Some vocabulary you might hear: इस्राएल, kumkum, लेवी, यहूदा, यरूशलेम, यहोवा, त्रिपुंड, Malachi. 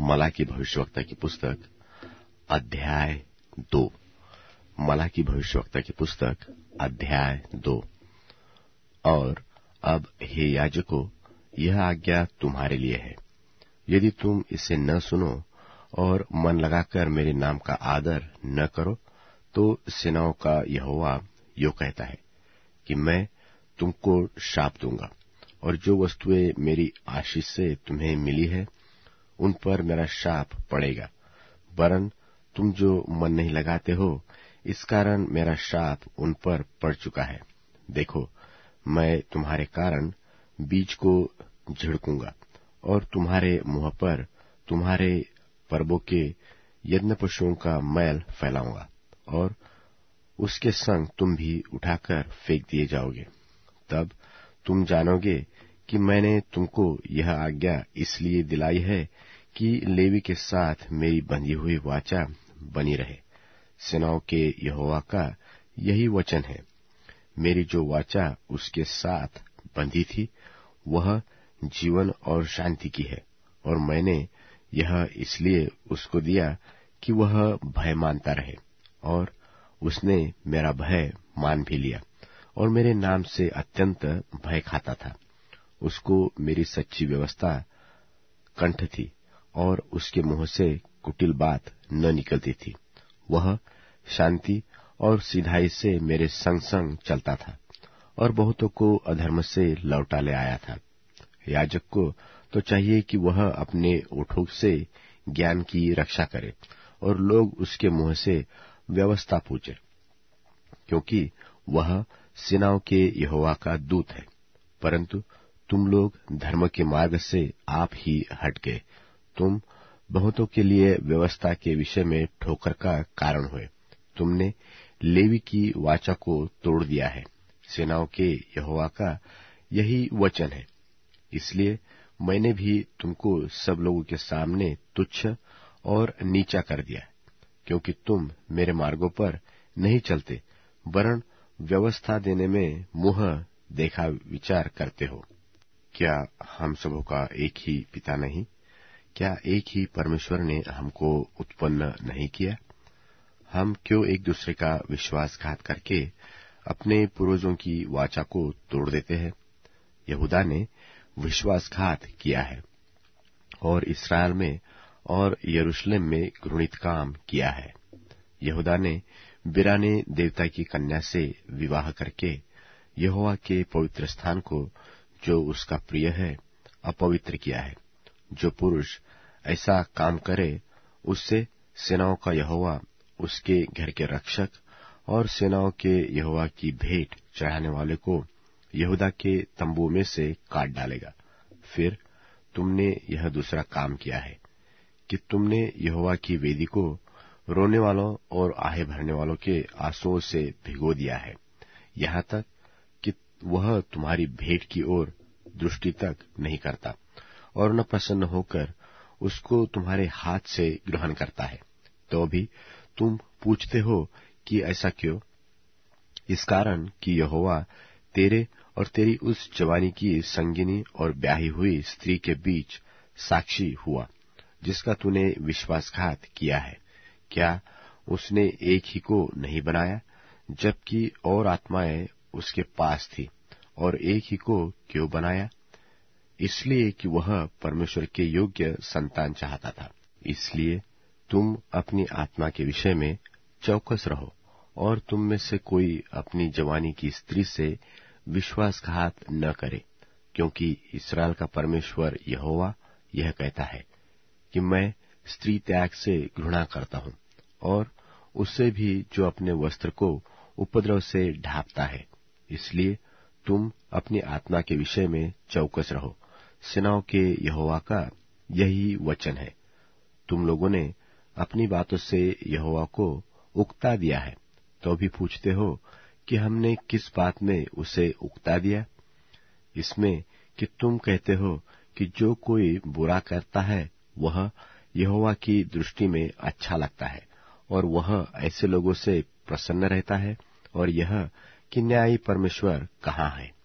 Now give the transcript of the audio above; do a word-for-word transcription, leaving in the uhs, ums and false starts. मलाकी भविष्यवक्ता की पुस्तक अध्याय दो मलाकी भविष्यवक्ता की पुस्तक अध्याय दो। और अब हे याजकों, यह आज्ञा तुम्हारे लिए है। यदि तुम इसे न सुनो और मन लगाकर मेरे नाम का आदर न करो, तो सेनाओं का यहोवा यो कहता है कि मैं तुमको शाप दूंगा, और जो वस्तुएं मेरी आशीष से तुम्हें मिली है उन पर मेरा शाप पड़ेगा। वरन तुम जो मन नहीं लगाते हो, इस कारण मेरा शाप उन पर पड़ चुका है। देखो, मैं तुम्हारे कारण बीज को झिड़कूंगा और तुम्हारे मुंह पर तुम्हारे पर्वों के यज्ञ पशुओं का मैल फैलाऊंगा, और उसके संग तुम भी उठाकर फेंक दिए जाओगे। तब तुम जानोगे कि मैंने तुमको यह आज्ञा इसलिए दिलाई है कि लेवी के साथ मेरी बंधी हुई वाचा बनी रहे। सेनाओं के यहोवा का यही वचन है, मेरी जो वाचा उसके साथ बंधी थी वह जीवन और शांति की है, और मैंने यह इसलिए उसको दिया कि वह भय मानता रहे, और उसने मेरा भय मान भी लिया और मेरे नाम से अत्यंत भय खाता था। उसको मेरी सच्ची व्यवस्था कंठ थी और उसके मुंह से कुटिल बात न निकलती थी। वह शांति और सिधाई से मेरे संग संग चलता था और बहुतों को अधर्म से लौटा ले आया था। याजक को तो चाहिए कि वह अपने ओठों से ज्ञान की रक्षा करे और लोग उसके मुंह से व्यवस्था पूछे, क्योंकि वह सेनाओं के यहोवा का दूत है। परंतु तुम लोग धर्म के मार्ग से आप ही हट गए। तुम बहुतों के लिए व्यवस्था के विषय में ठोकर का कारण हुए। तुमने लेवी की वाचा को तोड़ दिया है। सेनाओं के यहोवा का यही वचन है, इसलिए मैंने भी तुमको सब लोगों के सामने तुच्छ और नीचा कर दिया, क्योंकि तुम मेरे मार्गों पर नहीं चलते, वरन व्यवस्था देने में मुंह देखा विचार करते हो। क्या हम सबों का एक ही पिता नहीं? क्या एक ही परमेश्वर ने हमको उत्पन्न नहीं किया? हम क्यों एक दूसरे का विश्वासघात करके अपने पूर्वजों की वाचा को तोड़ देते हैं? यहूदा ने विश्वासघात किया है, और इस्राएल में और यरूशलेम में घृणित काम किया है। यहूदा ने बिराने देवता की कन्या से विवाह करके यहोवा के पवित्र स्थान को, जो उसका प्रिय है, अपवित्र किया है। जो पुरुष ऐसा काम करे उससे सेनाओं का यहोवा, उसके घर के रक्षक और सेनाओं के यहोवा की भेंट चढ़ाने वाले को यहूदा के तंबू में से काट डालेगा। फिर तुमने यह दूसरा काम किया है कि तुमने यहोवा की वेदी को रोने वालों और आहे भरने वालों के आंसुओं से भिगो दिया है, यहाँ तक कि वह तुम्हारी भेंट की ओर दृष्टि तक नहीं करता और न प्रसन्न होकर उसको तुम्हारे हाथ से ग्रहण करता है। तो भी तुम पूछते हो कि ऐसा क्यों? इस कारण कि यहोवा तेरे और तेरी उस जवानी की संगिनी और ब्याही हुई स्त्री के बीच साक्षी हुआ, जिसका तूने विश्वासघात किया है। क्या उसने एक ही को नहीं बनाया, जबकि और आत्माएं उसके पास थी? और एक ही को क्यों बनाया? इसलिए कि वह परमेश्वर के योग्य संतान चाहता था। इसलिए तुम अपनी आत्मा के विषय में चौकस रहो, और तुम में से कोई अपनी जवानी की स्त्री से विश्वासघात न करे, क्योंकि इस्राएल का परमेश्वर यहोवा यह कहता है कि मैं स्त्री त्याग से घृणा करता हूँ, और उससे भी जो अपने वस्त्र को उपद्रव से ढांपता है। इसलिए तुम अपनी आत्मा के विषय में चौकस रहो। सेनाओं के यहोवा का यही वचन है। तुम लोगों ने अपनी बातों से यहोवा को उकता दिया है, तो भी पूछते हो कि हमने किस बात में उसे उकता दिया? इसमें कि तुम कहते हो कि जो कोई बुरा करता है वह यहोवा की दृष्टि में अच्छा लगता है, और वह ऐसे लोगों से प्रसन्न रहता है, और यह कि न्यायी परमेश्वर कहाँ है।